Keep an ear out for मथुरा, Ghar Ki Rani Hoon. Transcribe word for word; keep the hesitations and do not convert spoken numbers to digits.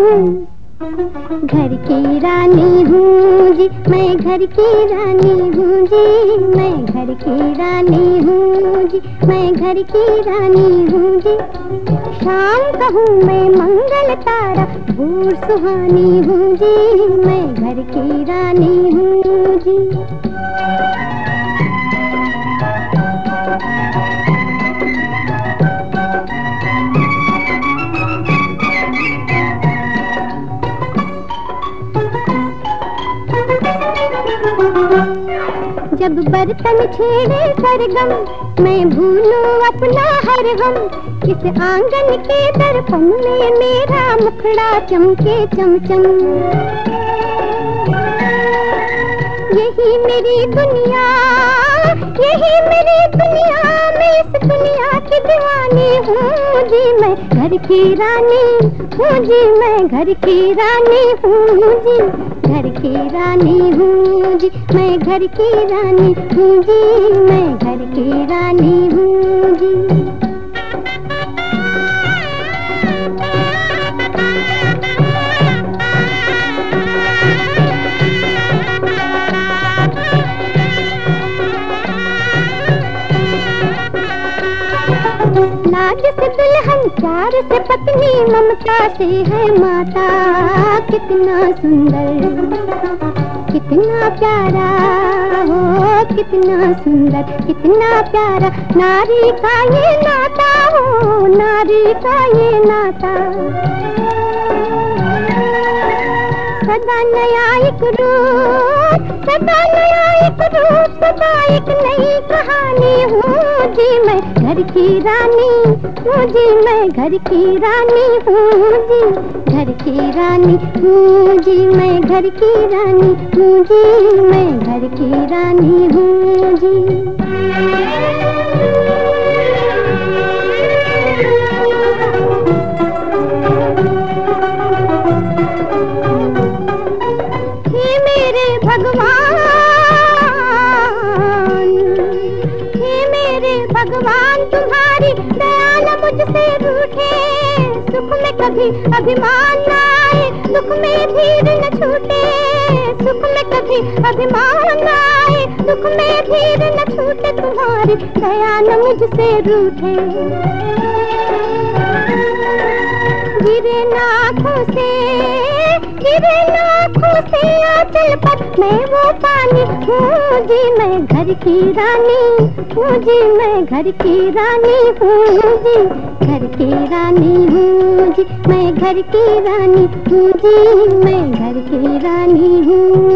घर की रानी हूँ जी, मैं घर की रानी हूँ जी, मैं घर की रानी हूँ जी, मैं घर की रानी हूँ जी। शाम का हूँ मैं मंगल तारा, भोर सुहानी हूँ जी, मैं घर की रानी हूँ जी। जब बर्तन छेड़े सरगम, मैं भूलूं अपना हर गम, इस आंगन के दर्पण में मेरा मुखड़ा चमके चमचम। यही मेरी दुनिया, यही मेरी दुनिया, मैं इस दुनिया की दीवानी हूँ जी, मैं घर की रानी हूँ जी, मैं घर की रानी हूँ जी, घर की रानी हूँ जी, मैं घर की रानी हूँ जी, मैं घर की रानी हूँ जी। नाज से दुल्हन, प्यार से पत्नी, ममता से है माता, कितना सुंदर, कितना प्यारा हो, कितना सुंदर, कितना प्यारा नारी का ये नाता हो, नारी का ये नाता। सदा नया एक रूप, सदा नया एक रूप, सदा एक नई कहानी हूँ जी, मैं घर की रानी हूँ जी, मैं घर की रानी हूँ जी, घर की रानी हूँ जी, मैं घर की रानी हूँ जी, मैं घर की रानी हूँ जी। मुझसे रूठे, सुख में कभी अभिमान न आए, दुख में धीर न छूटे, सुख में कभी अभिमान न आए, दुख में धीर न छूटे, तुम्हारी दया न मुझसे रूठे, गिरे न आँखों से, गिरे न आँखों से आंचल पर मैं वो पानी हूँ जी, मैं घर की रानी हूँ जी, मैं घर की रानी हूँ जी, घर की रानी हूँ जी, मैं घर की रानी हूँ जी, मैं घर की रानी हूँ।